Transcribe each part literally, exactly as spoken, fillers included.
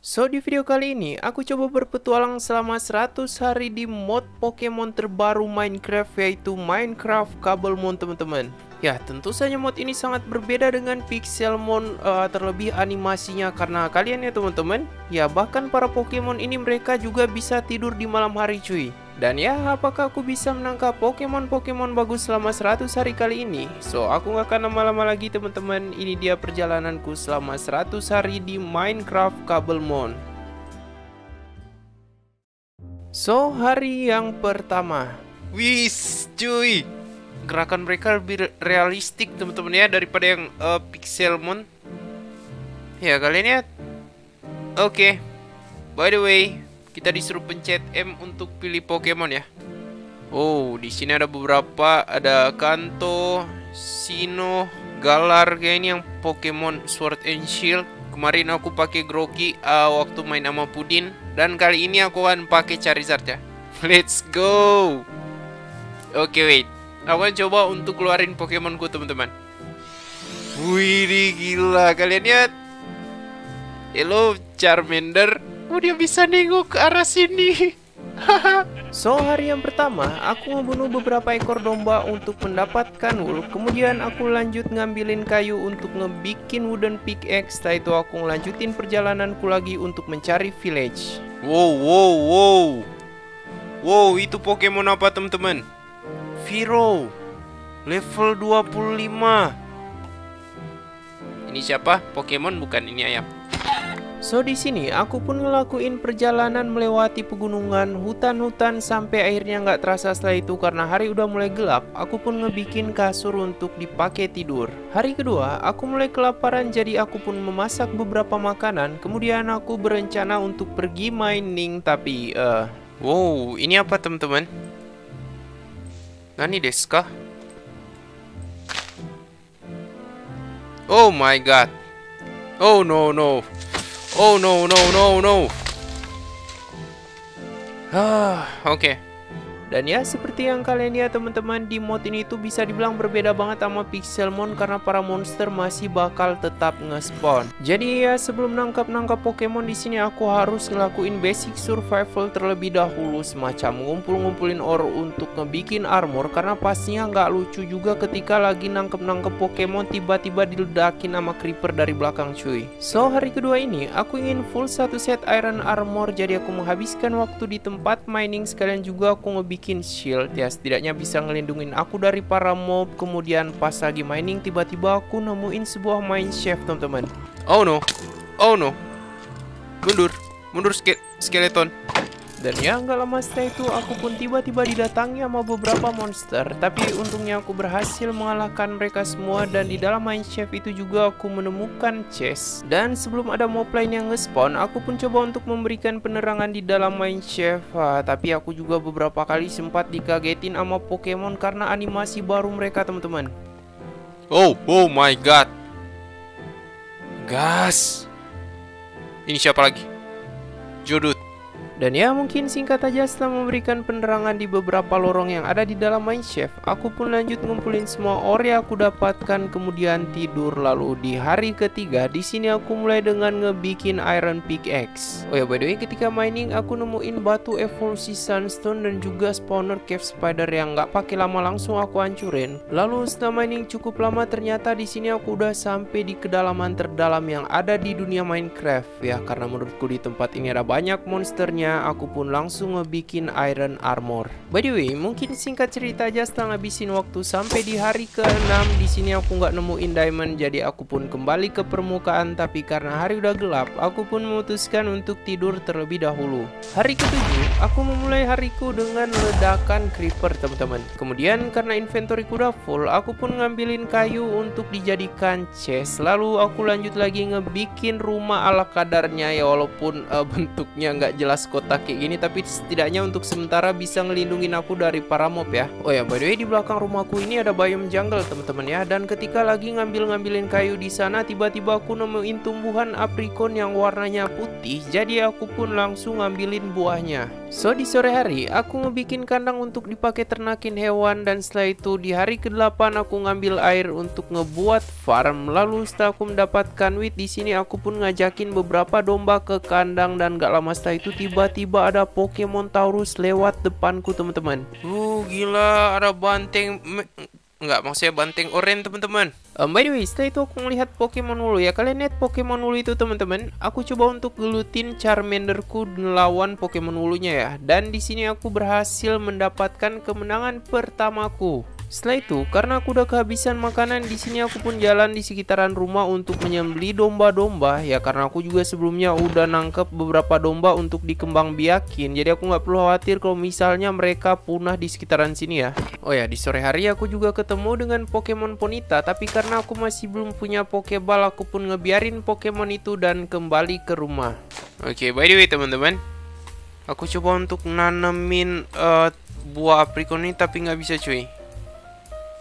So, di video kali ini, aku coba berpetualang selama seratus hari di mod Pokemon terbaru Minecraft, yaitu Minecraft Cobblemon, teman-teman. Ya, tentu saja mod ini sangat berbeda dengan Pixelmon, uh, terlebih animasinya. Karena kalian ya, teman-teman, ya bahkan para Pokemon ini mereka juga bisa tidur di malam hari, cuy. Dan ya, apakah aku bisa menangkap Pokemon-Pokemon bagus selama seratus hari kali ini? So, aku gak akan lama-lama lagi teman-teman. Ini dia perjalananku selama seratus hari di Minecraft Cobblemon. So, hari yang pertama. Wis, cuy. Gerakan mereka lebih realistik teman-teman ya, daripada yang uh, Pixelmon. Ya, kalian lihat. Oke. Okay. By the way, kita disuruh pencet M untuk pilih Pokemon ya. Oh, di sini ada beberapa, ada Kanto, Sinnoh, Galar, kayak ini yang Pokemon Sword and Shield. Kemarin aku pakai Groki uh, waktu main sama Pudin, dan kali ini aku akan pakai Charizard ya. Let's go. Oke, okay, wait. Aku akan coba untuk keluarin Pokemonku teman-teman. Wih, gila kalian lihat. Hello Charmander. Oh, dia bisa nengok ke arah sini. So, hari yang pertama aku membunuh beberapa ekor domba untuk mendapatkan wool. Kemudian aku lanjut ngambilin kayu untuk ngebikin wooden pickaxe. Setelah itu aku ngelanjutin perjalananku lagi untuk mencari village. Wow, wow, wow. Wow, itu Pokemon apa teman-teman? Viro. Level dua puluh lima. Ini siapa? Pokemon bukan, ini ayam. So, di sini aku pun ngelakuin perjalanan melewati pegunungan, hutan-hutan, sampai akhirnya nggak terasa setelah itu karena hari udah mulai gelap. Aku pun ngebikin kasur untuk dipakai tidur. Hari kedua, aku mulai kelaparan jadi aku pun memasak beberapa makanan. Kemudian aku berencana untuk pergi mining tapi... Uh, wow, ini apa teman-teman? Nani desu ka? Oh my god. Oh no no. Oh no no no no. Ah, oke. Okay. Dan ya seperti yang kalian lihat teman-teman, di mod ini itu bisa dibilang berbeda banget sama Pixelmon karena para monster masih bakal tetap nge-spawn. Jadi ya sebelum nangkap-nangkap Pokemon di sini aku harus ngelakuin basic survival terlebih dahulu, semacam ngumpul-ngumpulin ore untuk ngebikin armor karena pastinya nggak lucu juga ketika lagi nangkep-nangkep Pokemon tiba-tiba diledakin sama creeper dari belakang, cuy. So, hari kedua ini aku ingin full satu set iron armor, jadi aku menghabiskan waktu di tempat mining, sekalian juga aku ngebikin bikin shield ya, setidaknya bisa ngelindungin aku dari para mob. Kemudian pas lagi mining tiba-tiba aku nemuin sebuah mineshaft teman-teman. Oh no, oh no, mundur, mundur skeleton. Dan ya nggak lama setelah itu aku pun tiba-tiba didatangi sama beberapa monster, tapi untungnya aku berhasil mengalahkan mereka semua. Dan di dalam mineshaft itu juga aku menemukan chest, dan sebelum ada mob lain yang nge-spawn aku pun coba untuk memberikan penerangan di dalam mineshaft. Ah, tapi aku juga beberapa kali sempat dikagetin sama Pokemon karena animasi baru mereka teman-teman. Oh, oh my god, gas. Ini siapa lagi? Jodut. Dan ya mungkin singkat aja setelah memberikan penerangan di beberapa lorong yang ada di dalam mineshaft, aku pun lanjut ngumpulin semua ore yang aku dapatkan kemudian tidur. Lalu di hari ketiga di sini aku mulai dengan ngebikin iron pickaxe. Oh ya by the way, ketika mining aku nemuin batu evolusi sunstone dan juga spawner cave spider yang nggak pakai lama langsung aku hancurin. Lalu setelah mining cukup lama ternyata di sini aku udah sampai di kedalaman terdalam yang ada di dunia Minecraft ya, karena menurutku di tempat ini ada banyak monsternya. Aku pun langsung ngebikin iron armor. By the way, mungkin singkat cerita aja setelah ngabisin waktu sampai di hari keenam di sini aku nggak nemuin diamond, jadi aku pun kembali ke permukaan. Tapi karena hari udah gelap, aku pun memutuskan untuk tidur terlebih dahulu. Hari ketujuh, aku memulai hariku dengan ledakan creeper teman-teman. Kemudian karena inventoryku udah full, aku pun ngambilin kayu untuk dijadikan chest. Lalu aku lanjut lagi ngebikin rumah ala kadarnya ya, walaupun uh, bentuknya nggak jelas kok tak kayak gini, tapi setidaknya untuk sementara bisa ngelindungin aku dari para mob ya. Oh ya by the way, di belakang rumahku ini ada biome jungle teman-teman ya. Dan ketika lagi ngambil-ngambilin kayu di sana, tiba-tiba aku nemuin tumbuhan aprikon yang warnanya putih, jadi aku pun langsung ngambilin buahnya. So di sore hari aku ngebikin kandang untuk dipakai ternakin hewan, dan setelah itu di hari kedelapan aku ngambil air untuk ngebuat farm. Lalu setelah aku mendapatkan wheat di sini aku pun ngajakin beberapa domba ke kandang, dan gak lama setelah itu tiba-tiba ada Pokemon Tauros lewat depanku teman-teman. Uh gila, ada banteng. Enggak, maksudnya banteng oranye teman-teman. Um, by the way, setelah itu aku melihat Pokemon Wooloo ya. Kalian lihat Pokemon Wooloo itu teman-teman. Aku coba untuk gelutin Charmanderku melawan Pokemon Wooloo-nya ya. Dan di sini aku berhasil mendapatkan kemenangan pertamaku. Setelah itu, karena aku udah kehabisan makanan, di sini aku pun jalan di sekitaran rumah untuk menyembeli domba-domba ya, karena aku juga sebelumnya udah nangkep beberapa domba untuk dikembang biakin, jadi aku nggak perlu khawatir kalau misalnya mereka punah di sekitaran sini ya. Oh ya, di sore hari aku juga ketemu dengan Pokemon Ponita, tapi karena aku masih belum punya Pokeball, aku pun ngebiarin Pokemon itu dan kembali ke rumah. Oke, okay, by the way teman-teman, aku coba untuk nanemin uh, buah aprikot ini tapi nggak bisa cuy.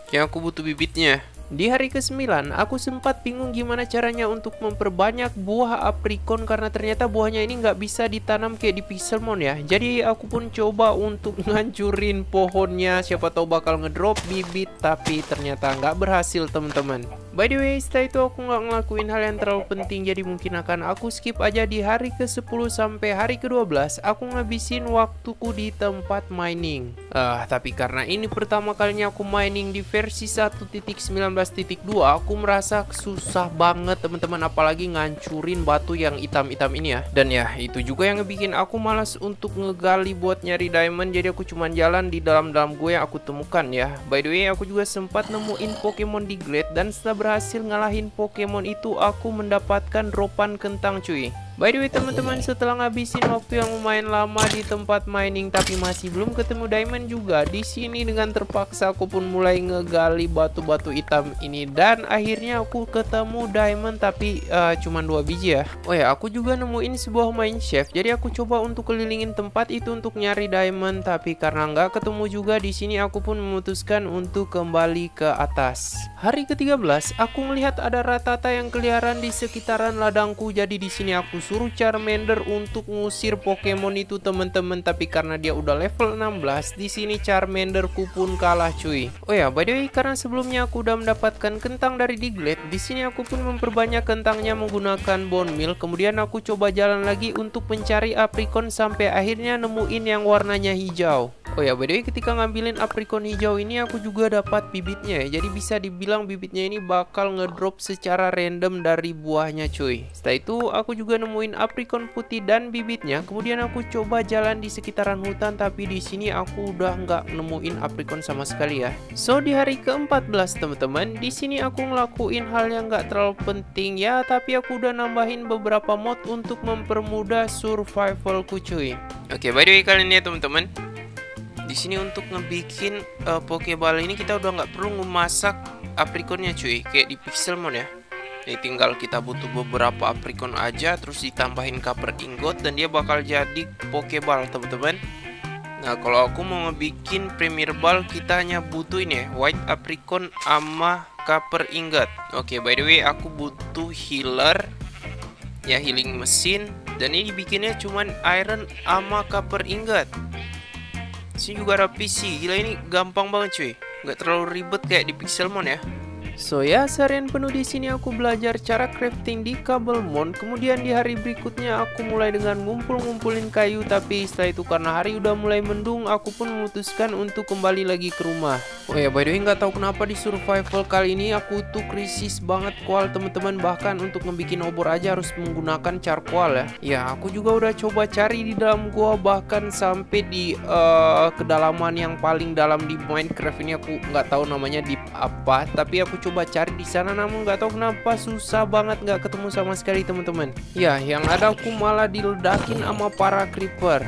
Yang aku butuh bibitnya. Di hari kesembilan, aku sempat bingung gimana caranya untuk memperbanyak buah aprikot karena ternyata buahnya ini nggak bisa ditanam kayak di Pixelmon ya. Jadi aku pun coba untuk ngancurin pohonnya, siapa tahu bakal ngedrop bibit, tapi ternyata nggak berhasil teman-teman. By the way, setelah itu aku nggak ngelakuin hal yang terlalu penting, jadi mungkin akan aku skip aja di hari ke sepuluh sampai hari ke dua belas. Aku ngabisin waktuku di tempat mining. Ah, uh, tapi karena ini pertama kalinya aku mining di versi satu titik sembilan belas titik dua, aku merasa susah banget teman-teman, apalagi ngancurin batu yang hitam-hitam ini ya. Dan ya itu juga yang ngebikin aku malas untuk ngegali buat nyari diamond, jadi aku cuman jalan di dalam-dalam gua yang aku temukan ya. By the way, aku juga sempat nemuin Pokemon di Glade, dan setelah berhasil ngalahin Pokemon itu aku mendapatkan dropan kentang cuy. By the way teman-teman, setelah ngabisin waktu yang lumayan lama di tempat mining tapi masih belum ketemu diamond juga, di sini dengan terpaksa aku pun mulai ngegali batu-batu hitam ini, dan akhirnya aku ketemu diamond tapi uh, cuman dua biji ya. Oh ya, aku juga nemuin sebuah mineshaft, jadi aku coba untuk kelilingin tempat itu untuk nyari diamond, tapi karena nggak ketemu juga, di sini aku pun memutuskan untuk kembali ke atas. Hari ke tiga belas, aku melihat ada ratata yang keliaran di sekitaran ladangku, jadi di sini aku suruh Charmander untuk ngusir Pokemon itu teman-teman, tapi karena dia udah level enam belas, di sini Charmanderku pun kalah cuy. Oh ya, by the way, karena sebelumnya aku udah mendapatkan kentang dari Diglett, di sini aku pun memperbanyak kentangnya menggunakan bone meal. Kemudian aku coba jalan lagi untuk mencari aprikot sampai akhirnya nemuin yang warnanya hijau. Oh ya, by the way, ketika ngambilin aprikot hijau ini aku juga dapat bibitnya ya. Jadi bisa dibilang bibitnya ini bakal ngedrop secara random dari buahnya cuy. Setelah itu aku juga nemu aprikot putih dan bibitnya. Kemudian aku coba jalan di sekitaran hutan, tapi di sini aku udah nggak nemuin aprikot sama sekali ya. So di hari ke empat belas teman-teman, di sini aku ngelakuin hal yang nggak terlalu penting ya, tapi aku udah nambahin beberapa mod untuk mempermudah survivalku cuy. Oke, okay, by the way kalian lihat teman-teman, di sini untuk ngebikin uh, Pokeball ini kita udah nggak perlu memasak aprikotnya cuy, kayak di Pixelmon ya. Jadi tinggal kita butuh beberapa aprikot aja, terus ditambahin cover ingot, dan dia bakal jadi Pokeball teman-teman. Nah kalau aku mau ngebikin Premier Ball, kita hanya butuh ini ya, white aprikot sama cover ingot. Oke, okay, by the way aku butuh healer ya, healing mesin, dan ini dibikinnya cuman iron sama cover ingot. Sini juga ada P C, gila ini gampang banget cuy, nggak terlalu ribet kayak di Pixelmon ya. So ya, seharian penuh di sini aku belajar cara crafting di Cobblemon. Kemudian di hari berikutnya aku mulai dengan ngumpul-ngumpulin kayu, tapi setelah itu karena hari udah mulai mendung, aku pun memutuskan untuk kembali lagi ke rumah. Oh ya, by the way, nggak tahu kenapa di survival kali ini aku tuh krisis banget kual teman-teman, bahkan untuk ngebikin obor aja harus menggunakan charcoal ya. Ya, aku juga udah coba cari di dalam gua, bahkan sampai di uh, kedalaman yang paling dalam di Minecraft ini, aku nggak tahu namanya di apa, tapi aku coba coba cari di sana, namun nggak tahu kenapa susah banget, nggak ketemu sama sekali teman-teman. Ya, yang ada aku malah diledakin sama para creeper.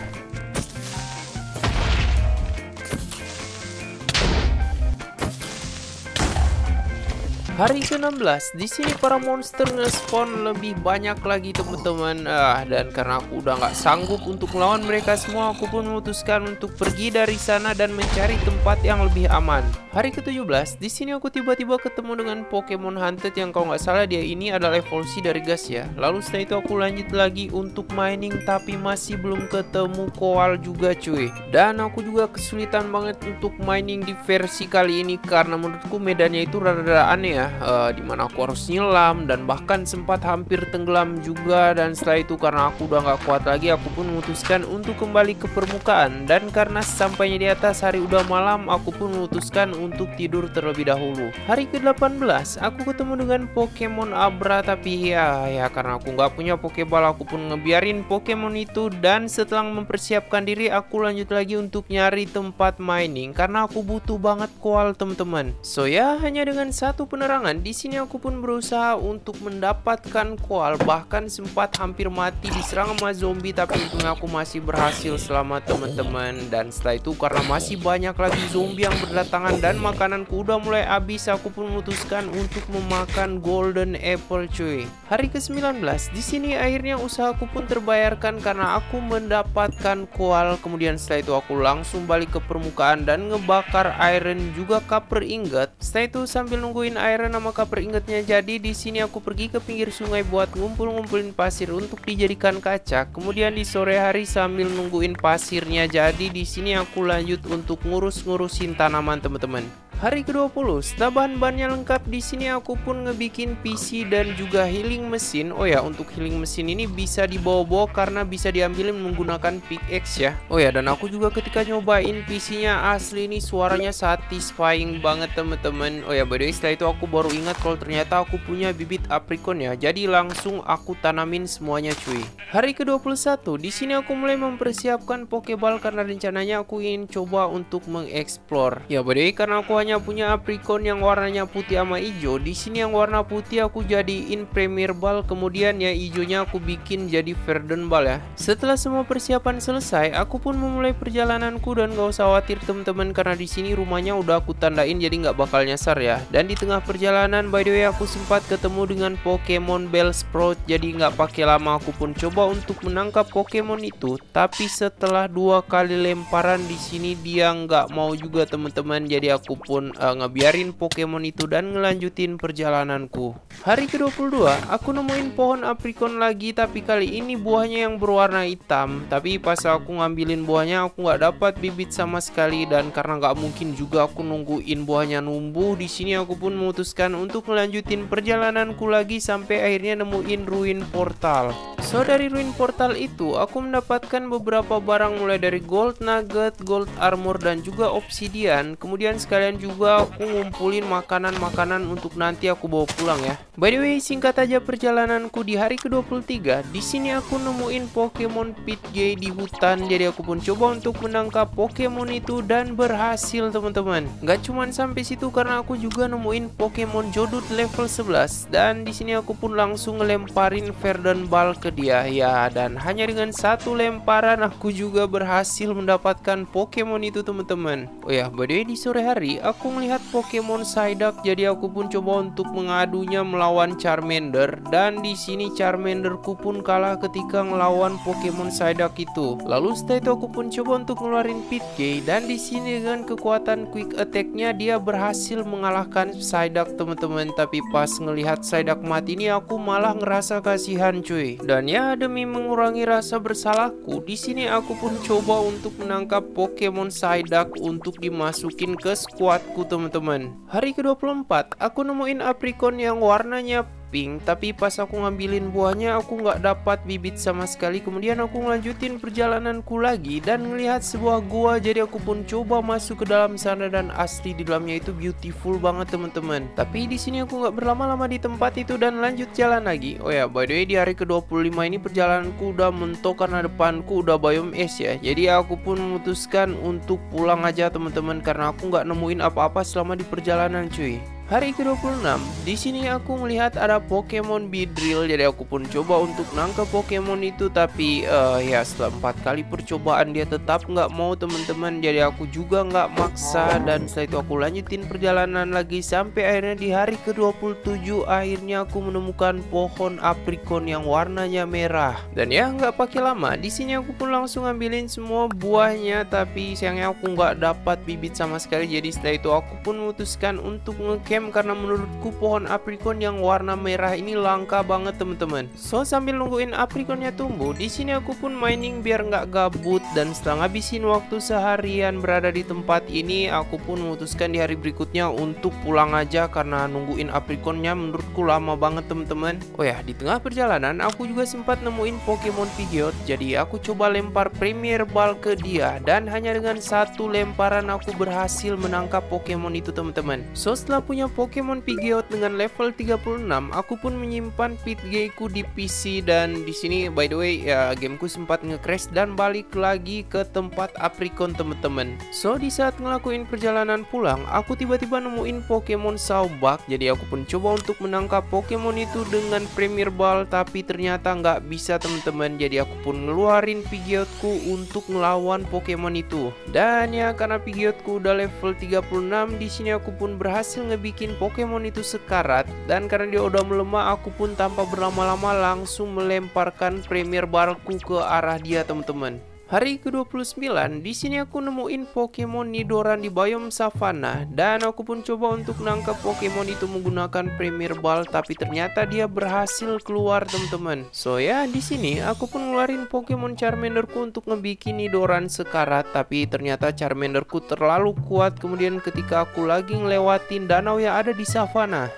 Hari ke enam belas, di sini para monster nge-spawn lebih banyak lagi teman-teman. Ah, dan karena aku udah nggak sanggup untuk melawan mereka semua, aku pun memutuskan untuk pergi dari sana dan mencari tempat yang lebih aman. Hari ke tujuh belas, di sini aku tiba-tiba ketemu dengan Pokemon Hunted yang kalau nggak salah dia ini adalah evolusi dari gas ya. Lalu setelah itu aku lanjut lagi untuk mining tapi masih belum ketemu koal juga cuy. Dan aku juga kesulitan banget untuk mining di versi kali ini karena menurutku medannya itu rada-rada aneh. Uh, dimana aku harus nyelam dan bahkan sempat hampir tenggelam juga. Dan setelah itu karena aku udah nggak kuat lagi, aku pun memutuskan untuk kembali ke permukaan. Dan karena sampainya di atas hari udah malam, aku pun memutuskan untuk tidur terlebih dahulu. Hari ke delapan belas aku ketemu dengan Pokemon Abra, tapi ya ya karena aku nggak punya Pokeball, aku pun ngebiarin Pokemon itu. Dan setelah mempersiapkan diri, aku lanjut lagi untuk nyari tempat mining karena aku butuh banget koal teman-teman. So ya, hanya dengan satu penerangan di sini aku pun berusaha untuk mendapatkan koal, bahkan sempat hampir mati diserang sama zombie, tapi untungnya aku masih berhasil selamat teman-teman. Dan setelah itu karena masih banyak lagi zombie yang berdatangan dan makananku udah mulai habis, aku pun memutuskan untuk memakan golden apple cuy. Hari ke sembilan belas di sini akhirnya usahaku pun terbayarkan karena aku mendapatkan koal. Kemudian setelah itu aku langsung balik ke permukaan dan ngebakar iron juga copper ingot. Setelah itu sambil nungguin air nama kaper ingetnya jadi, di sini aku pergi ke pinggir sungai buat ngumpul-ngumpulin pasir untuk dijadikan kaca. Kemudian di sore hari sambil nungguin pasirnya jadi, di sini aku lanjut untuk ngurus-ngurusin tanaman teman-teman. Hari ke dua puluh, setelah bahan-bahannya lengkap, di sini aku pun ngebikin P C dan juga healing mesin. Oh ya, untuk healing mesin ini bisa dibawa-bawa karena bisa diambilin menggunakan pickaxe ya. Oh ya, dan aku juga ketika nyobain P C-nya asli ini suaranya satisfying banget teman-teman. Oh ya, by the way, setelah itu aku baru ingat kalau ternyata aku punya bibit aprikon ya. Jadi langsung aku tanamin semuanya cuy. Hari ke dua puluh satu, di sini aku mulai mempersiapkan Pokeball karena rencananya aku ingin coba untuk mengeksplor. Ya, by the way, karena aku hanya punya aprikon yang warnanya putih sama hijau, di sini yang warna putih aku jadiin Premier Ball, kemudian ya hijaunya aku bikin jadi Verdant Ball ya. Setelah semua persiapan selesai, aku pun memulai perjalananku dan gak usah khawatir teman-teman karena di sini rumahnya udah aku tandain jadi nggak bakal nyasar ya. Dan di tengah perjalanan by the way aku sempat ketemu dengan Pokemon Bellsprout, jadi nggak pakai lama aku pun coba untuk menangkap Pokemon itu. Tapi setelah dua kali lemparan di sini dia nggak mau juga teman-teman, jadi aku pun Uh, ngebiarin Pokemon itu dan ngelanjutin perjalananku. Hari ke dua puluh dua aku nemuin pohon aprikon lagi, tapi kali ini buahnya yang berwarna hitam. Tapi pas aku ngambilin buahnya aku nggak dapat bibit sama sekali, dan karena nggak mungkin juga aku nungguin buahnya numbuh, di sini aku pun memutuskan untuk ngelanjutin perjalananku lagi sampai akhirnya nemuin ruin portal. So dari ruin portal itu aku mendapatkan beberapa barang mulai dari gold nugget, gold armor, dan juga obsidian. Kemudian sekalian juga juga aku ngumpulin makanan-makanan untuk nanti aku bawa pulang ya. By the way, singkat aja perjalananku di hari ke dua puluh tiga. Di sini aku nemuin Pokemon Pidgeot di hutan, jadi aku pun coba untuk menangkap Pokemon itu dan berhasil teman-teman. Gak cuman sampai situ karena aku juga nemuin Pokemon Jodut level sebelas, dan di sini aku pun langsung ngelemparin Verdant Ball ke dia ya. Dan hanya dengan satu lemparan aku juga berhasil mendapatkan Pokemon itu teman-teman. Oh ya, by the way, di sore hari aku Aku melihat Pokemon Psyduck, jadi aku pun coba untuk mengadunya melawan Charmander, dan di sini Charmanderku pun kalah ketika ngelawan Pokemon Psyduck itu. Lalu setelah itu aku pun coba untuk ngeluarin Pidgeot, dan di sini dengan kekuatan Quick Attack-nya dia berhasil mengalahkan Psyduck teman-teman. Tapi pas ngelihat Psyduck mati ini aku malah ngerasa kasihan cuy. Dan ya demi mengurangi rasa bersalahku, di sini aku pun coba untuk menangkap Pokemon Psyduck untuk dimasukin ke squad teman-teman. Hari ke dua puluh empat aku nemuin aprikon yang warnanya pink, tapi pas aku ngambilin buahnya aku nggak dapat bibit sama sekali. Kemudian aku ngelanjutin perjalananku lagi dan ngelihat sebuah gua, jadi aku pun coba masuk ke dalam sana, dan asli di dalamnya itu beautiful banget teman-teman. Tapi di sini aku nggak berlama-lama di tempat itu dan lanjut jalan lagi. Oh ya, by the way, di hari ke dua puluh lima ini perjalananku udah mentok karena depanku udah biome es ya. Jadi aku pun memutuskan untuk pulang aja teman-teman karena aku nggak nemuin apa-apa selama di perjalanan cuy. Hari ke dua puluh enam, di sini aku melihat ada Pokemon Beedrill, jadi aku pun coba untuk nangkep Pokemon itu, tapi uh, ya setelah empat kali percobaan dia tetap nggak mau teman-teman, jadi aku juga nggak maksa dan setelah itu aku lanjutin perjalanan lagi sampai akhirnya di hari ke dua puluh tujuh akhirnya aku menemukan pohon aprikon yang warnanya merah. Dan ya nggak pakai lama, di sini aku pun langsung ambilin semua buahnya, tapi sayangnya aku nggak dapat bibit sama sekali, jadi setelah itu aku pun memutuskan untuk ngecamp karena menurutku pohon aprikon yang warna merah ini langka banget teman-teman. So sambil nungguin aprikonnya tumbuh, di sini aku pun mining biar nggak gabut, dan setelah ngabisin waktu seharian berada di tempat ini, aku pun memutuskan di hari berikutnya untuk pulang aja karena nungguin aprikonnya menurutku lama banget teman-teman. Oh ya, di tengah perjalanan aku juga sempat nemuin Pokemon Pidgeot, jadi aku coba lempar Premier Ball ke dia dan hanya dengan satu lemparan aku berhasil menangkap Pokemon itu teman-teman. So setelah punya Pokemon Pidgeot dengan level tiga puluh enam, aku pun menyimpan Pidgeotku di P C, dan di sini by the way ya gameku sempat nge-crash dan balik lagi ke tempat aprikon teman-teman. So di saat ngelakuin perjalanan pulang, aku tiba-tiba nemuin Pokemon Psyduck, jadi aku pun coba untuk menangkap Pokemon itu dengan Premier Ball, tapi ternyata nggak bisa teman-teman, jadi aku pun ngeluarin Pidgeotku untuk ngelawan Pokemon itu. Dan ya karena Pidgeotku udah level tiga puluh enam, di sini aku pun berhasil ngebikin Pokemon itu sekarat, dan karena dia udah melemah, aku pun tanpa berlama-lama langsung melemparkan Premier Ballku ke arah dia teman-teman. Hari ke dua puluh sembilan, di sini aku nemuin Pokemon Nidoran di biome savana, dan aku pun coba untuk nangkap Pokemon itu menggunakan Premier Ball, tapi ternyata dia berhasil keluar teman-teman. So ya di sini aku pun ngeluarin Pokemon Charmanderku untuk ngebikin Nidoran sekarat, tapi ternyata Charmanderku terlalu kuat. Kemudian ketika aku lagi ngelewatin danau yang ada di savana,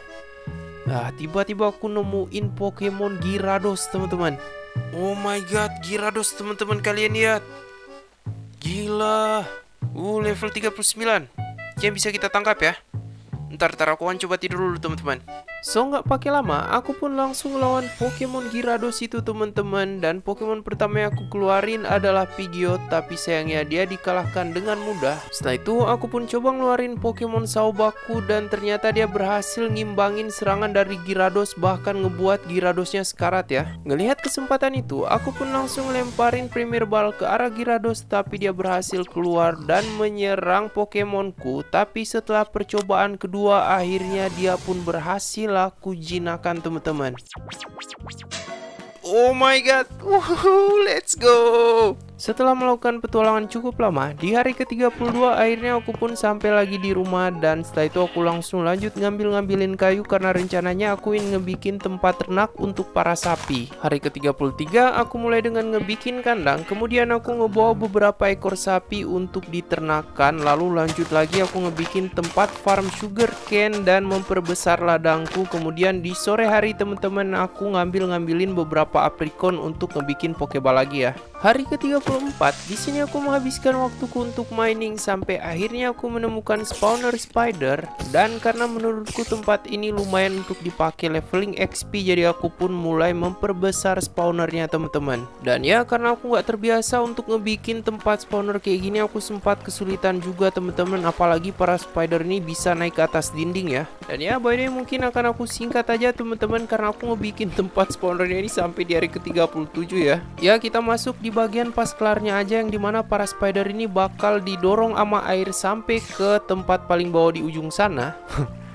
nah tiba-tiba aku nemuin Pokemon Gyarados teman-teman. Oh my god, Gyarados teman-teman, kalian lihat. Gila. Uh, level tiga puluh sembilan. Yang bisa kita tangkap ya. Ntar, ntar aku coba tidur dulu teman-teman. So nggak pakai lama, aku pun langsung lawan Pokemon Gyarados itu teman-teman. Dan Pokemon pertama yang aku keluarin adalah Pidgeot, tapi sayangnya dia dikalahkan dengan mudah. Setelah itu aku pun coba ngeluarin Pokemon Saubakku, dan ternyata dia berhasil ngimbangin serangan dari Gyarados, bahkan ngebuat Gyaradosnya sekarat ya. Ngelihat kesempatan itu, aku pun langsung lemparin Premier Ball ke arah Gyarados, tapi dia berhasil keluar dan menyerang Pokemonku. Tapi setelah percobaan kedua, akhirnya dia pun berhasil aku jinakan teman-teman. Oh my god, woohoo, let's go. Setelah melakukan petualangan cukup lama, di hari ke tiga puluh dua akhirnya aku pun sampai lagi di rumah, dan setelah itu aku langsung lanjut ngambil-ngambilin kayu karena rencananya aku ingin ngebikin tempat ternak untuk para sapi. Hari ke tiga puluh tiga aku mulai dengan ngebikin kandang, kemudian aku ngebawa beberapa ekor sapi untuk diternakan, lalu lanjut lagi aku ngebikin tempat farm sugarcane dan memperbesar ladangku. Kemudian di sore hari teman-teman aku ngambil-ngambilin beberapa aprikon untuk ngebikin pokeball lagi ya. Hari ke tiga puluh empat, di sini aku menghabiskan waktuku untuk mining sampai akhirnya aku menemukan spawner spider, dan karena menurutku tempat ini lumayan untuk dipakai leveling X P, jadi aku pun mulai memperbesar spawnernya teman-teman. Dan ya karena aku nggak terbiasa untuk ngebikin tempat spawner kayak gini, aku sempat kesulitan juga teman-teman, apalagi para spider ini bisa naik ke atas dinding ya. Dan ya by the way mungkin akan aku singkat aja teman-teman, karena aku ngebikin tempat spawnernya ini sampai di hari ke tiga puluh tujuh ya. Ya kita masuk di bagian pas kelarnya aja, yang dimana para spider ini bakal didorong sama air sampai ke tempat paling bawah di ujung sana.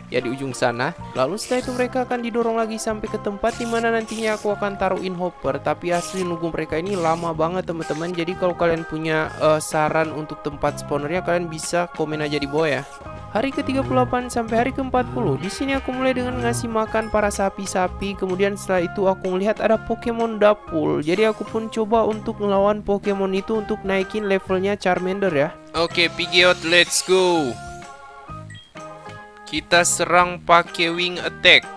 Ya di ujung sana. Lalu setelah itu mereka akan didorong lagi sampai ke tempat dimana nantinya aku akan taruhin hopper. Tapi asli nunggu mereka ini lama banget teman-teman. Jadi kalau kalian punya uh, saran untuk tempat spawnernya, kalian bisa komen aja di bawah ya. Hari ke tiga puluh delapan sampai hari ke empat puluh, di sini aku mulai dengan ngasih makan para sapi-sapi. Kemudian setelah itu aku melihat ada Pokemon dapul, jadi aku pun coba untuk melawan Pokemon itu untuk naikin levelnya Charmander ya. Oke Pidgeot, let's go. Kita serang pakai wing attack.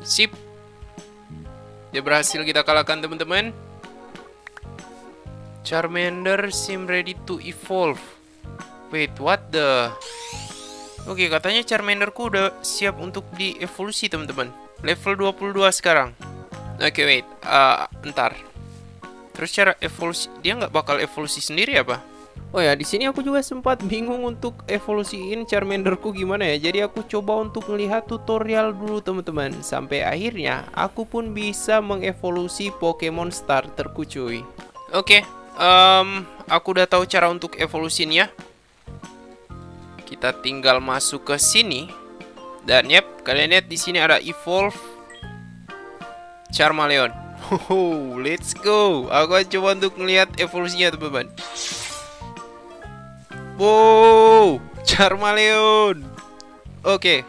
Sip. Dia berhasil kita kalahkan teman-teman. Charmander seem ready to evolve. Wait, what the? Oke, okay, katanya Charmanderku udah siap untuk dievolusi teman-teman. Level dua puluh dua sekarang. Oke, okay, wait. Uh, ntar. Terus cara evolusi, dia nggak bakal evolusi sendiri apa? Oh ya, di sini aku juga sempat bingung untuk evolusiin Charmanderku gimana ya. Jadi aku coba untuk melihat tutorial dulu teman-teman, sampai akhirnya aku pun bisa mengevolusi Pokemon starterku cuy. Oke, okay, um, aku udah tahu cara untuk evolusinya. Kita tinggal masuk ke sini dan yep, kalian lihat di sini ada evolve Charmeleon. Oh, let's go. Aku coba untuk melihat evolusinya teman-teman. Wow, Charmeleon. Oke, okay.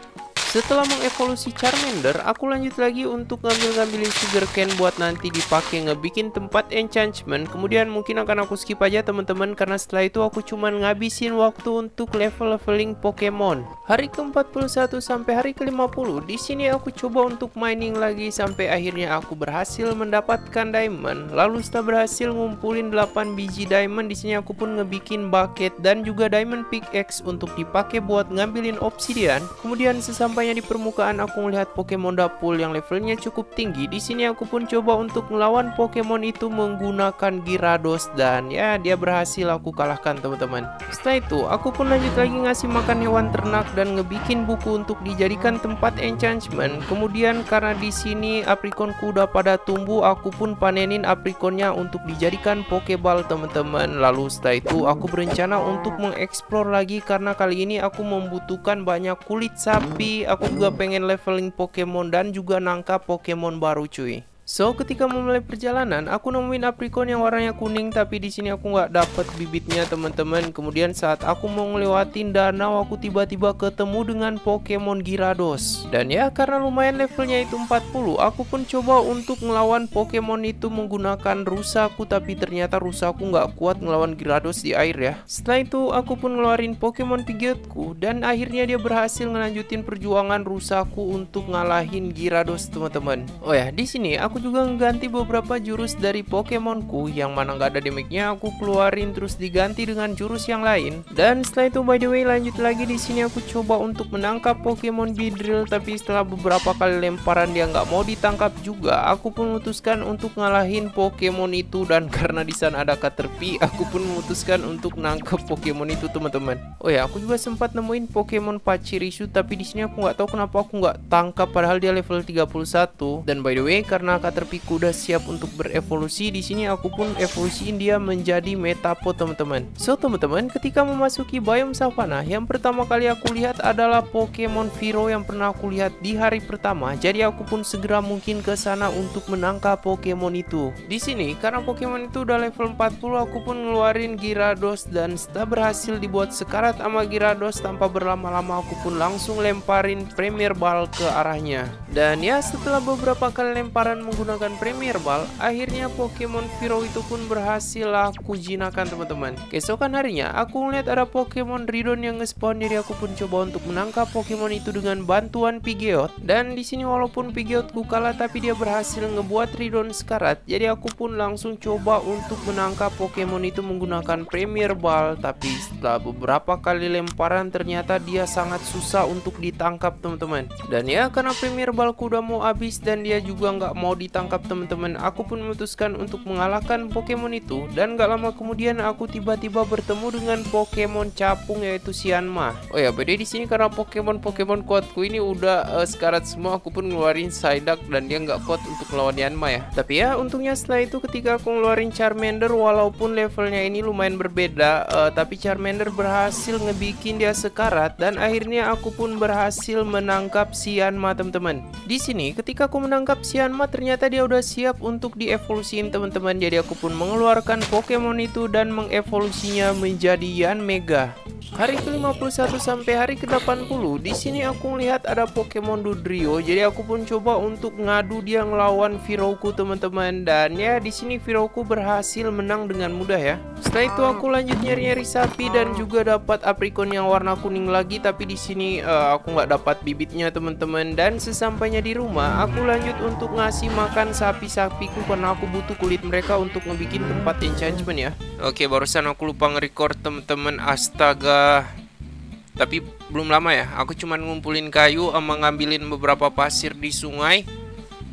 Setelah mengevolusi Charmander, aku lanjut lagi untuk ngambil-ngambilin sugar cane buat nanti dipakai ngebikin tempat enchantment. Kemudian mungkin akan aku skip aja teman-teman, karena setelah itu aku cuman ngabisin waktu untuk level-leveling Pokemon. Hari ke empat puluh satu sampai hari ke lima puluh, di sini aku coba untuk mining lagi sampai akhirnya aku berhasil mendapatkan diamond. Lalu setelah berhasil ngumpulin delapan biji diamond, di sini aku pun ngebikin bucket dan juga diamond pickaxe untuk dipakai buat ngambilin obsidian. Kemudian sesampainya Sampainya di permukaan, aku melihat Pokemon dapul yang levelnya cukup tinggi. Di sini aku pun coba untuk melawan Pokemon itu menggunakan Gyarados dan ya dia berhasil aku kalahkan teman-teman. Setelah itu aku pun lanjut lagi ngasih makan hewan ternak dan ngebikin buku untuk dijadikan tempat enchantment. Kemudian karena di sini aprikonku udah pada tumbuh, aku pun panenin aprikonnya untuk dijadikan Pokeball teman-teman. Lalu setelah itu aku berencana untuk mengeksplor lagi karena kali ini aku membutuhkan banyak kulit sapi. Aku juga pengen leveling Pokemon dan juga nangkap Pokemon baru cuy. So ketika memulai perjalanan, aku nemuin aprikon yang warnanya kuning, tapi di sini aku nggak dapet bibitnya teman-teman. Kemudian saat aku mau ngelewatin danau, aku tiba-tiba ketemu dengan Pokemon Gyarados. Dan ya karena lumayan levelnya itu empat puluh, aku pun coba untuk melawan Pokemon itu menggunakan rusaku, tapi ternyata rusaku nggak kuat ngelawan Gyarados di air ya. Setelah itu aku pun ngeluarin Pokemon Pidgeotku dan akhirnya dia berhasil ngelanjutin perjuangan rusaku untuk ngalahin Gyarados teman-teman. Oh ya, di sini aku Aku juga mengganti beberapa jurus dari Pokemonku yang mana nggak ada damage-nya, aku keluarin terus diganti dengan jurus yang lain. Dan setelah itu by the way lanjut lagi, di sini aku coba untuk menangkap Pokemon Beedrill, tapi setelah beberapa kali lemparan dia nggak mau ditangkap juga. Aku pun memutuskan untuk ngalahin Pokemon itu dan karena di sana ada Caterpie, aku pun memutuskan untuk nangkap Pokemon itu teman-teman. Oh ya, aku juga sempat nemuin Pokemon Pachirisu, tapi di sini aku nggak tahu kenapa aku nggak tangkap padahal dia level tiga puluh satu. Dan by the way karena Caterpie udah siap untuk berevolusi, di sini aku pun evolusiin dia menjadi Metapod teman-teman. So teman-teman, ketika memasuki biome savana, yang pertama kali aku lihat adalah Pokemon Viro yang pernah aku lihat di hari pertama. Jadi aku pun segera mungkin ke sana untuk menangkap Pokemon itu. Di sini karena Pokemon itu udah level empat puluh, aku pun ngeluarin Gyarados dan setelah berhasil dibuat sekarat sama Gyarados, tanpa berlama-lama aku pun langsung lemparin Premier Ball ke arahnya. Dan ya setelah beberapa kali lemparan menggunakan Premier Ball, akhirnya Pokemon Fearow itu pun berhasil aku jinakan teman-teman. Keesokan harinya aku melihat ada Pokemon Rhydon yang nge-spawn, jadi aku pun coba untuk menangkap Pokemon itu dengan bantuan Pidgeot. Dan di sini walaupun Pidgeotku kalah, tapi dia berhasil ngebuat Rhydon sekarat. Jadi aku pun langsung coba untuk menangkap Pokemon itu menggunakan Premier Ball, tapi setelah beberapa kali lemparan ternyata dia sangat susah untuk ditangkap teman-teman. Dan ya karena Premier Ballku udah mau habis dan dia juga nggak mau ditangkap teman-teman, aku pun memutuskan untuk mengalahkan Pokemon itu. Dan gak lama kemudian aku tiba-tiba bertemu dengan Pokemon capung yaitu Sianma. Oh ya, beda di sini karena Pokemon-Pokemon kuatku ini udah uh, sekarat semua, aku pun ngeluarin Psyduck dan dia nggak kuat untuk melawan Yanma ya. Tapi ya untungnya setelah itu ketika aku ngeluarin Charmander, walaupun levelnya ini lumayan berbeda, uh, tapi Charmander berhasil ngebikin dia sekarat dan akhirnya aku pun berhasil menangkap Sianma teman-teman. Di sini ketika aku menangkap Sianma, ternyata Ternyata dia udah siap untuk dievolusiin teman-teman. Jadi aku pun mengeluarkan Pokemon itu dan mengevolusinya menjadi Yanmega. Hari ke lima puluh satu sampai hari ke delapan puluh, di sini aku melihat ada Pokemon Dudrio. Jadi aku pun coba untuk ngadu dia ngelawan Viroku teman-teman. Dan ya di sini Viroku berhasil menang dengan mudah ya. Setelah itu aku lanjut nyari-nyari sapi dan juga dapat aprikon yang warna kuning lagi, tapi di sini uh, aku nggak dapat bibitnya teman-teman. Dan sesampainya di rumah, aku lanjut untuk ngasih makan sapi-sapiku karena aku butuh kulit mereka untuk ngebikin tempat enchantment ya. Oke, barusan aku lupa nge-record teman-teman, astaga. Tapi belum lama ya, aku cuman ngumpulin kayu sama ngambilin beberapa pasir di sungai.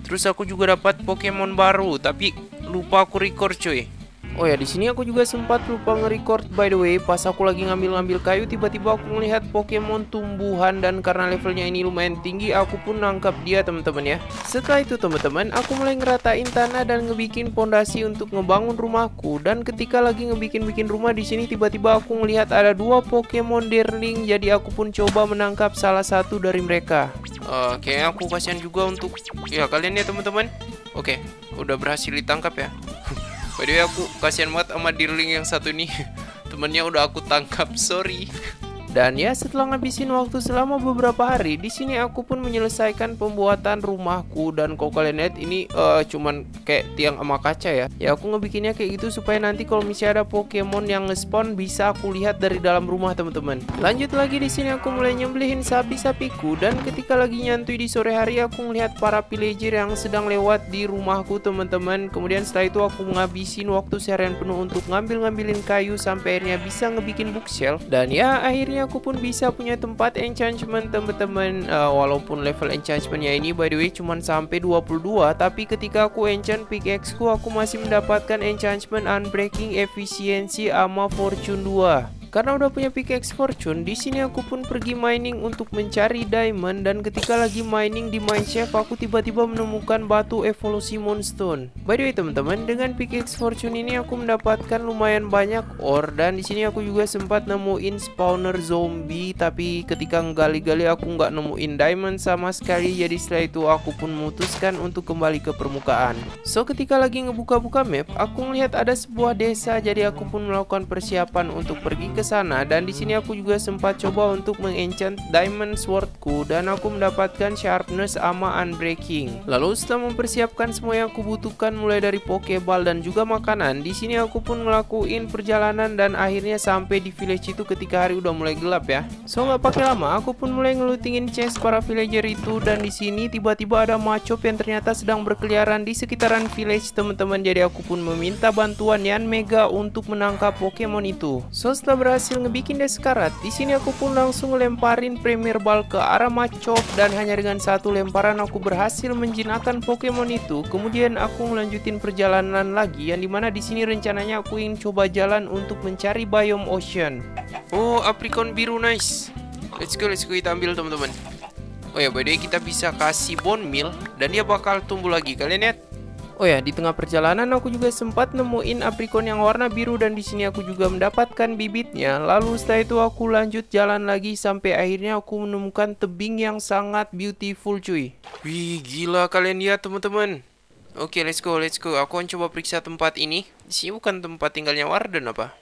Terus aku juga dapat Pokemon baru, tapi lupa aku record cuy. Oh ya, di sini aku juga sempat lupa nge-record by the way. Pas aku lagi ngambil-ngambil kayu, tiba-tiba aku melihat Pokemon tumbuhan dan karena levelnya ini lumayan tinggi, aku pun nangkap dia teman-teman ya. Setelah itu teman-teman, aku mulai ngeratain tanah dan ngebikin pondasi untuk ngebangun rumahku. Dan ketika lagi ngebikin-bikin rumah di sini, tiba-tiba aku melihat ada dua Pokemon Deerling. Jadi aku pun coba menangkap salah satu dari mereka. Uh, kayaknya aku kasihan juga untuk ya kalian ya teman-teman. Oke, udah berhasil ditangkap ya. By the way, aku kasihan banget sama Deerling yang satu ini. Temennya udah aku tangkap, sorry. Dan ya setelah ngabisin waktu selama beberapa hari, di sini aku pun menyelesaikan pembuatan rumahku. Dan kalau kalian lihat ini uh, cuman kayak tiang sama kaca ya. Ya aku ngebikinnya kayak gitu supaya nanti kalau misalnya ada Pokemon yang nge-spawn bisa aku lihat dari dalam rumah teman-teman. Lanjut lagi di sini aku mulai nyembelihin sapi-sapiku. Dan ketika lagi nyantui di sore hari, aku melihat para villager yang sedang lewat di rumahku teman-teman. Kemudian setelah itu aku ngabisin waktu seharian penuh untuk ngambil-ngambilin kayu sampai akhirnya bisa ngebikin bookshelf. Dan ya akhirnya aku pun bisa punya tempat enchantment teman-teman. uh, Walaupun level enchantmentnya ini by the way cuman sampai dua puluh dua, tapi ketika aku enchant pickaxe ku, aku masih mendapatkan enchantment unbreaking, efisiensi sama fortune dua. Karena udah punya pickaxe fortune, di sini aku pun pergi mining untuk mencari diamond. Dan ketika lagi mining di mineshaft, aku tiba-tiba menemukan batu evolusi Moonstone. By the way teman-teman, dengan pickaxe fortune ini aku mendapatkan lumayan banyak ore. Dan di sini aku juga sempat nemuin spawner zombie, tapi ketika ngegali-gali aku nggak nemuin diamond sama sekali. Jadi setelah itu aku pun memutuskan untuk kembali ke permukaan. So ketika lagi ngebuka-buka map, aku melihat ada sebuah desa. Jadi aku pun melakukan persiapan untuk pergi ke sana. Dan di sini aku juga sempat coba untuk mengenchant diamond swordku dan aku mendapatkan sharpness sama unbreaking. Lalu setelah mempersiapkan semua yang aku butuhkan mulai dari pokeball dan juga makanan, di sini aku pun ngelakuin perjalanan dan akhirnya sampai di village itu ketika hari udah mulai gelap ya. So nggak pakai lama aku pun mulai ngelutingin chest para villager itu. Dan di sini tiba-tiba ada Machop yang ternyata sedang berkeliaran di sekitaran village teman-teman. Jadi aku pun meminta bantuan Yanmega untuk menangkap Pokemon itu. So setelah berhasil ngebikin dia sekarat, di sini aku pun langsung lemparin Premier Ball ke arah Machop dan hanya dengan satu lemparan aku berhasil menjinakkan Pokemon itu. Kemudian aku melanjutin perjalanan lagi yang dimana di sini rencananya aku ingin coba jalan untuk mencari biome ocean. Oh, aprikon biru nice. Let's go, let's go, kita ambil teman-teman. Oh ya, by the way kita bisa kasih bone meal dan dia bakal tumbuh lagi. Kalian lihat. Oh ya, di tengah perjalanan aku juga sempat nemuin aprikon yang warna biru dan di sini aku juga mendapatkan bibitnya. Lalu setelah itu aku lanjut jalan lagi sampai akhirnya aku menemukan tebing yang sangat beautiful cuy. Wih, gila kalian lihat teman-teman. Oke, okay, let's go, let's go. Aku akan coba periksa tempat ini. Di sini bukan tempat tinggalnya Warden apa?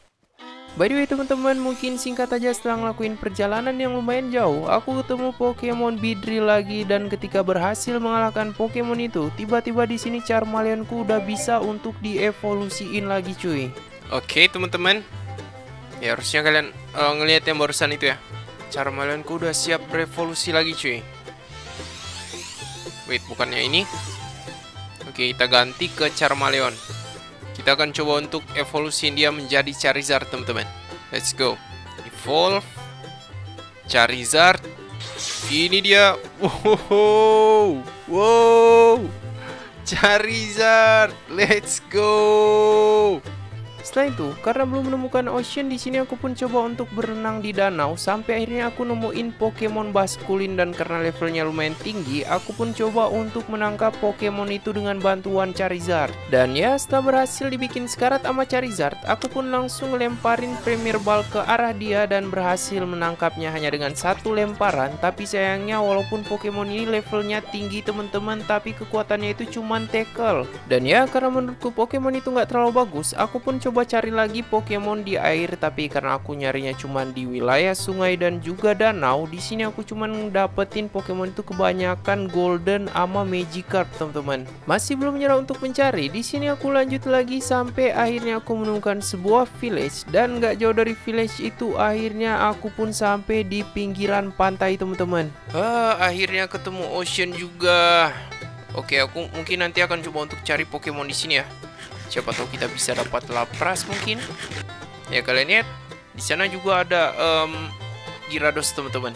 By the way teman-teman, mungkin singkat aja setelah ngelakuin perjalanan yang lumayan jauh, aku ketemu Pokemon Beedrill lagi. Dan ketika berhasil mengalahkan Pokemon itu, tiba-tiba di sini Charmanderku udah bisa untuk dievolusiin lagi cuy. Oke okay, teman-teman, ya harusnya kalian uh, ngelihat yang barusan itu ya. Charmanderku udah siap berevolusi lagi cuy. Wait, bukannya ini. Oke okay, kita ganti ke Charmander. Kita akan coba untuk evolusi dia menjadi Charizard, teman-teman. Let's go. Evolve. Charizard. Ini dia. Wow. Wow. Charizard. Let's go. Setelah itu, karena belum menemukan ocean, di sini aku pun coba untuk berenang di danau sampai akhirnya aku nemuin Pokemon Basculin. Dan karena levelnya lumayan tinggi, aku pun coba untuk menangkap Pokemon itu dengan bantuan Charizard. Dan ya, setelah berhasil dibikin sekarat sama Charizard, aku pun langsung lemparin Premier Ball ke arah dia dan berhasil menangkapnya hanya dengan satu lemparan. Tapi sayangnya walaupun Pokemon ini levelnya tinggi teman-teman, tapi kekuatannya itu cuman tackle. Dan ya, karena menurutku Pokemon itu nggak terlalu bagus, aku pun coba coba cari lagi Pokemon di air. Tapi karena aku nyarinya cuman di wilayah sungai dan juga danau, di sini aku cuman dapetin Pokemon itu kebanyakan Golden ama Magikarp teman-teman. Masih belum nyerah untuk mencari, di sini aku lanjut lagi sampai akhirnya aku menemukan sebuah village. Dan nggak jauh dari village itu akhirnya aku pun sampai di pinggiran pantai teman-teman. Ah, akhirnya ketemu ocean juga. Oke, aku mungkin nanti akan coba untuk cari Pokemon di sini ya. Siapa tahu kita bisa dapat Lapras mungkin. Ya kalian lihat, di sana juga ada um, Gyarados teman-teman.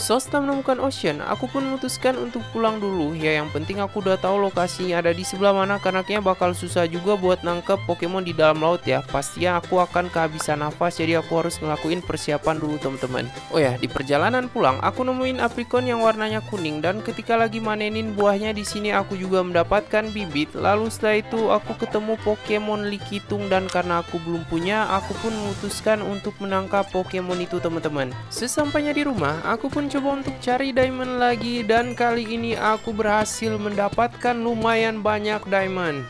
So, setelah menemukan Ocean, aku pun memutuskan untuk pulang dulu. Ya, yang penting aku udah tahu lokasinya ada di sebelah mana, karena kayaknya bakal susah juga buat nangkep Pokemon di dalam laut ya. Pastinya aku akan kehabisan nafas, jadi aku harus ngelakuin persiapan dulu teman-teman. Oh ya, di perjalanan pulang aku nemuin aprikon yang warnanya kuning, dan ketika lagi manenin buahnya di sini aku juga mendapatkan bibit. Lalu setelah itu aku ketemu Pokemon Likitung, dan karena aku belum punya, aku pun memutuskan untuk menangkap Pokemon itu teman-teman. Sesampainya di rumah, aku pun coba untuk cari diamond lagi, dan kali ini aku berhasil mendapatkan lumayan banyak diamond.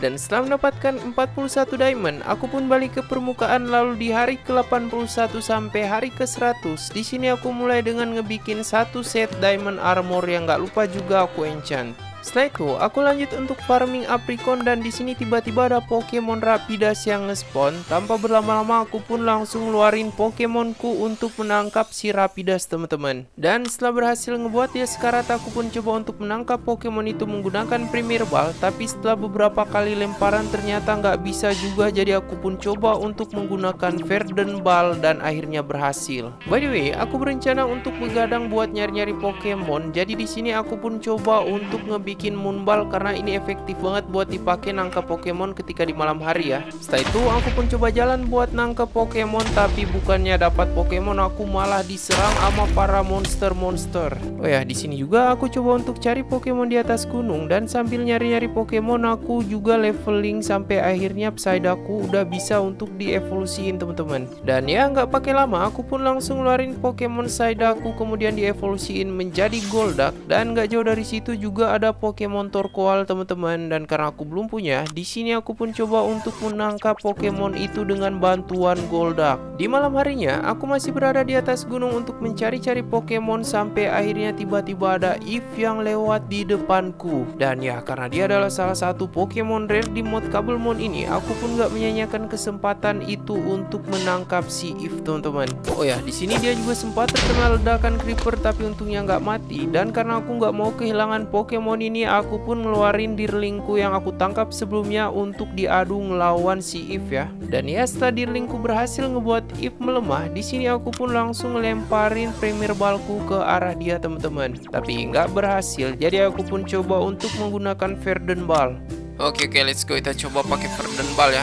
Dan setelah mendapatkan empat puluh satu diamond, aku pun balik ke permukaan. Lalu di hari ke delapan puluh satu sampai hari ke seratus, di sini aku mulai dengan ngebikin satu set diamond armor yang gak lupa juga aku enchant. Setelah itu, aku lanjut untuk farming apricon, dan di sini tiba-tiba ada Pokemon Rapidash yang nge-spawn. Tanpa berlama-lama, aku pun langsung luarin Pokemonku untuk menangkap si Rapidash, teman-teman. Dan setelah berhasil ngebuat ya sekarat, aku pun coba untuk menangkap Pokemon itu menggunakan Premier Ball. Tapi setelah beberapa kali lemparan ternyata nggak bisa juga, jadi aku pun coba untuk menggunakan Verdant Ball dan akhirnya berhasil. By the way, aku berencana untuk begadang buat nyari-nyari Pokemon. Jadi di sini aku pun coba untuk ngebikin bikin Moonball, karena ini efektif banget buat dipakai nangkap Pokemon ketika di malam hari ya. Setelah itu aku pun coba jalan buat nangkap Pokemon, tapi bukannya dapat Pokemon, aku malah diserang sama para monster-monster. Oh ya, di sini juga aku coba untuk cari Pokemon di atas gunung, dan sambil nyari-nyari Pokemon aku juga leveling sampai akhirnya Psyduckku udah bisa untuk dievolusiin teman-teman. Dan ya nggak pakai lama, aku pun langsung ngeluarin Pokemon Psyduckku kemudian dievolusiin menjadi Golduck, dan nggak jauh dari situ juga ada Pokemon Torkoal teman-teman. Dan karena aku belum punya, di sini aku pun coba untuk menangkap Pokemon itu dengan bantuan Golduck. Di malam harinya aku masih berada di atas gunung untuk mencari-cari Pokemon, sampai akhirnya tiba-tiba ada Eve yang lewat di depanku. Dan ya karena dia adalah salah satu Pokemon rare di mod Cobblemon ini, aku pun gak menyanyiakan kesempatan itu untuk menangkap si Eve teman-teman. Oh ya, di sini dia juga sempat terkena ledakan creeper, tapi untungnya nggak mati. Dan karena aku nggak mau kehilangan Pokemon ini ini aku pun ngeluarin Deerlingku yang aku tangkap sebelumnya untuk diadu ngelawan si Eve ya. Dan ya setelah Deerlingku berhasil ngebuat Eve melemah, di sini aku pun langsung lemparin Premier Ballku ke arah dia teman-teman. Tapi nggak berhasil, jadi aku pun coba untuk menggunakan Verdant Ball. Oke oke, let's go, kita coba pakai Verdant Ball ya.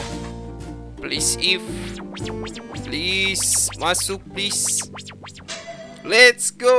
Please Eve, please masuk please. Let's go.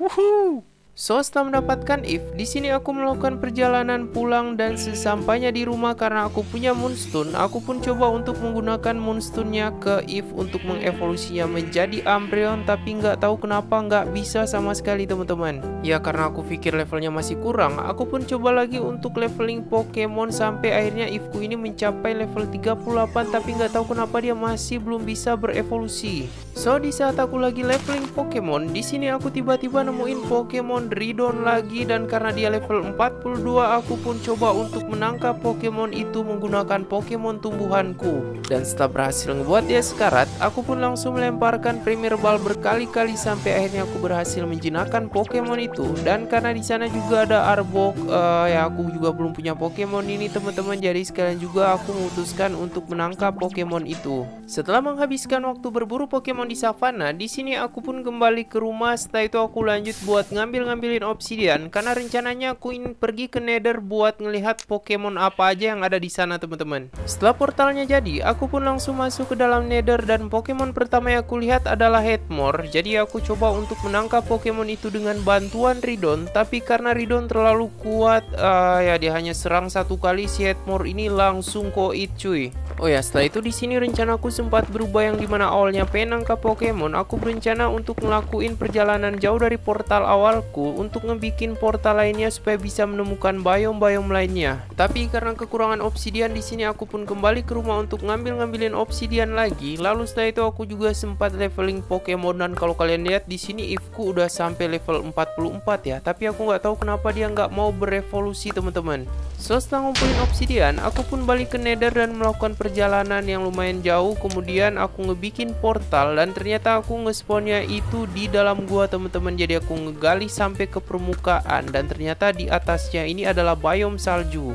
Woohoo. So, setelah mendapatkan Eve, di sini aku melakukan perjalanan pulang, dan sesampainya di rumah karena aku punya Moonstone, aku pun coba untuk menggunakan Moonstone-nya ke Eve untuk mengevolusinya menjadi Umbreon, tapi nggak tahu kenapa nggak bisa sama sekali teman-teman. Ya karena aku pikir levelnya masih kurang, aku pun coba lagi untuk leveling Pokemon sampai akhirnya Eveku ini mencapai level tiga puluh delapan, tapi nggak tahu kenapa dia masih belum bisa berevolusi. So, di saat aku lagi leveling Pokemon, di sini aku tiba-tiba nemuin Pokemon Rhydon lagi, dan karena dia level empat puluh dua, aku pun coba untuk menangkap Pokemon itu menggunakan Pokemon tumbuhanku. Dan setelah berhasil ngebuat dia sekarat, aku pun langsung melemparkan Premier Ball berkali-kali sampai akhirnya aku berhasil menjinakkan Pokemon itu. Dan karena di sana juga ada Arbok, uh, ya aku juga belum punya Pokemon ini teman-teman, jadi sekalian juga aku memutuskan untuk menangkap Pokemon itu. Setelah menghabiskan waktu berburu Pokemon di savana, di sini aku pun kembali ke rumah. Setelah itu aku lanjut buat ngambil ngambilin obsidian, karena rencananya aku ingin pergi ke Nether buat ngelihat Pokemon apa aja yang ada di sana teman-teman. Setelah portalnya jadi, aku pun langsung masuk ke dalam Nether, dan Pokemon pertama yang aku lihat adalah Heatmor. Jadi aku coba untuk menangkap Pokemon itu dengan bantuan Rhydon, tapi karena Rhydon terlalu kuat, uh, ya dia hanya serang satu kali, si Heatmor ini langsung koit cuy. Oh ya, setelah itu di sini rencanaku sempat berubah, yang dimana awalnya pengen nangkap Pokemon, aku berencana untuk ngelakuin perjalanan jauh dari portal awalku untuk ngebikin portal lainnya supaya bisa menemukan biome-biome lainnya. Tapi karena kekurangan obsidian, di sini aku pun kembali ke rumah untuk ngambil-ngambilin obsidian lagi. Lalu setelah itu aku juga sempat leveling Pokemon, dan kalau kalian lihat di sini Ifku udah sampai level empat puluh empat ya. Tapi aku nggak tahu kenapa dia nggak mau berevolusi teman-teman. So, setelah ngumpulin obsidian, aku pun balik ke Nether dan melakukan perjalanan yang lumayan jauh. Kemudian aku ngebikin portal, dan ternyata aku ngespawnnya itu di dalam gua teman-teman. Jadi aku ngegali sampai sampai ke permukaan, dan ternyata di atasnya ini adalah biome salju.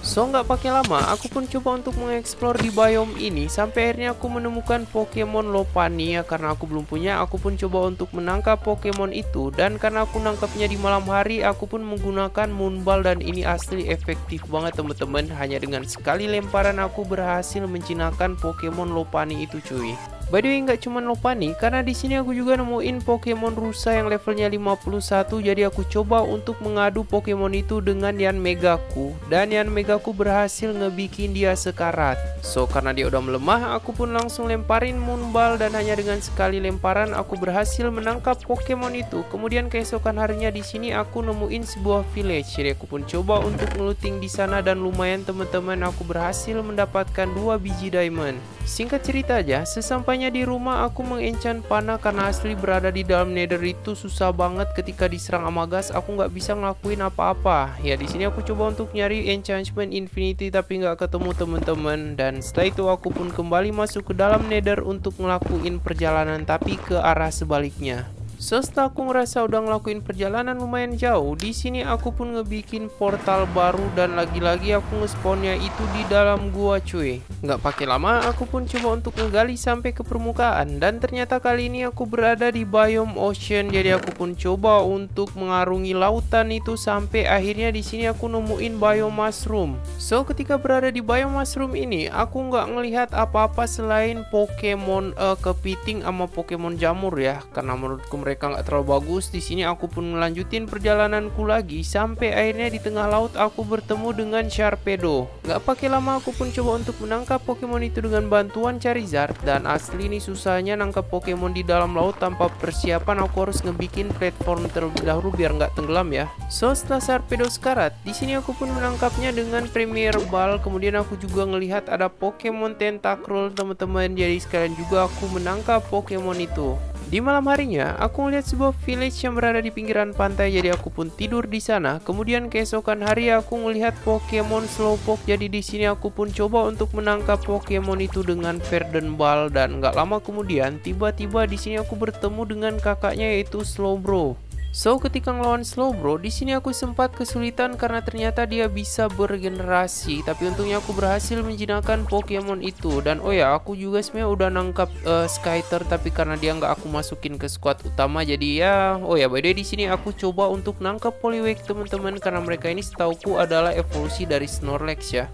So nggak pakai lama, aku pun coba untuk mengeksplor di biome ini sampai akhirnya aku menemukan Pokemon Lopunny. Karena aku belum punya, aku pun coba untuk menangkap Pokemon itu, dan karena aku nangkapnya di malam hari, aku pun menggunakan Moonball dan ini asli efektif banget teman-teman. Hanya dengan sekali lemparan aku berhasil menjinakkan Pokemon Lopunny itu cuy. By the way, nggak cuma Lopunny, karena di sini aku juga nemuin Pokemon rusa yang levelnya lima puluh satu. Jadi aku coba untuk mengadu Pokemon itu dengan Yanmega ku, dan Yanmega ku berhasil ngebikin dia sekarat. So karena dia udah melemah, aku pun langsung lemparin Moonball dan hanya dengan sekali lemparan aku berhasil menangkap Pokemon itu. Kemudian keesokan harinya di sini aku nemuin sebuah village. Jadi aku pun coba untuk ngeluting di sana dan lumayan teman-teman, aku berhasil mendapatkan dua biji diamond. Singkat cerita aja, sesampainya di rumah aku mengenchant panah karena asli berada di dalam nether itu susah banget. Ketika diserang sama gas aku nggak bisa ngelakuin apa-apa. Ya di sini aku coba untuk nyari enchantment infinity tapi nggak ketemu teman-teman, dan setelah itu aku pun kembali masuk ke dalam nether untuk ngelakuin perjalanan tapi ke arah sebaliknya. So, setelah aku ngerasa udah ngelakuin perjalanan lumayan jauh, di sini aku pun ngebikin portal baru dan lagi-lagi aku ngespawnnya itu di dalam gua cuy. Nggak pakai lama, aku pun coba untuk menggali sampai ke permukaan, dan ternyata kali ini aku berada di biome ocean. Jadi aku pun coba untuk mengarungi lautan itu sampai akhirnya di sini aku nemuin biome mushroom. So, ketika berada di biome mushroom ini, aku nggak ngelihat apa-apa selain Pokemon uh, kepiting sama Pokemon jamur ya, karena menurutku mereka nggak terlalu bagus. Di sini aku pun melanjutin perjalananku lagi sampai akhirnya di tengah laut aku bertemu dengan Sharpedo. Nggak pakai lama aku pun coba untuk menangkap Pokemon itu dengan bantuan Charizard, dan asli ini susahnya nangkap Pokemon di dalam laut tanpa persiapan. Aku harus ngebikin platform terlebih dahulu biar nggak tenggelam ya. So setelah Sharpedo sekarat, di sini aku pun menangkapnya dengan Premier Ball. Kemudian aku juga ngelihat ada Pokemon Tentacruel teman-teman, jadi sekalian juga aku menangkap Pokemon itu. Di malam harinya, aku melihat sebuah village yang berada di pinggiran pantai, jadi aku pun tidur di sana. Kemudian keesokan hari aku melihat Pokemon Slowpoke, jadi di sini aku pun coba untuk menangkap Pokemon itu dengan Verdant Ball, dan nggak lama kemudian tiba-tiba di sini aku bertemu dengan kakaknya yaitu Slowbro. So ketika ngelawan Slowbro, di sini aku sempat kesulitan karena ternyata dia bisa bergenerasi. Tapi untungnya aku berhasil menjinakkan Pokemon itu. Dan oh ya, aku juga sebenarnya udah nangkap uh, Skyter, tapi karena dia nggak aku masukin ke squad utama, jadi ya. Oh ya, by the way di sini aku coba untuk nangkap Poliwhirl teman-teman, karena mereka ini setauku adalah evolusi dari Snorlax ya.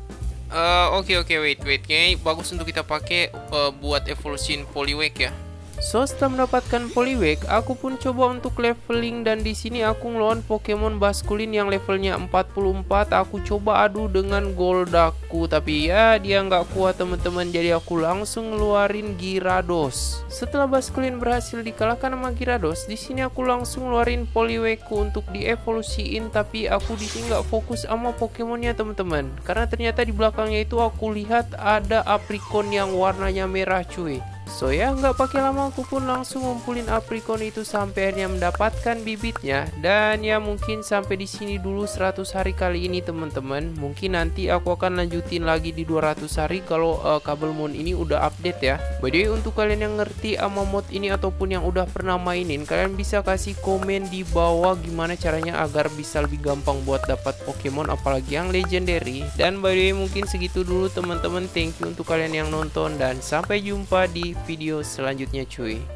Uh, oke okay, oke okay, wait wait, kayaknya bagus untuk kita pakai uh, buat evolusin Poliwhirl ya. So setelah mendapatkan Poliwag, aku pun coba untuk leveling, dan di sini aku ngelawan Pokemon Basculin yang levelnya empat puluh empat. Aku coba adu dengan Goldaku, tapi ya dia nggak kuat teman-teman. Jadi aku langsung ngeluarin Gyarados. Setelah Basculin berhasil dikalahkan sama Gyarados, di sini aku langsung ngeluarin Poliwagku untuk dievolusiin. Tapi aku di sini nggak fokus sama Pokemonnya teman-teman, karena ternyata di belakangnya itu aku lihat ada Apricon yang warnanya merah cuy. So ya, nggak pakai lama aku pun langsung ngumpulin Apricon itu sampai akhirnya mendapatkan bibitnya. Dan ya mungkin sampai di sini dulu seratus hari kali ini teman-teman. Mungkin nanti aku akan lanjutin lagi di dua ratus hari kalau uh, Cobblemon ini udah update ya. By the way, untuk kalian yang ngerti sama mod ini ataupun yang udah pernah mainin, kalian bisa kasih komen di bawah gimana caranya agar bisa lebih gampang buat dapat Pokemon apalagi yang legendary. Dan by the way mungkin segitu dulu teman-teman. Thank you untuk kalian yang nonton dan sampai jumpa di video selanjutnya cuy.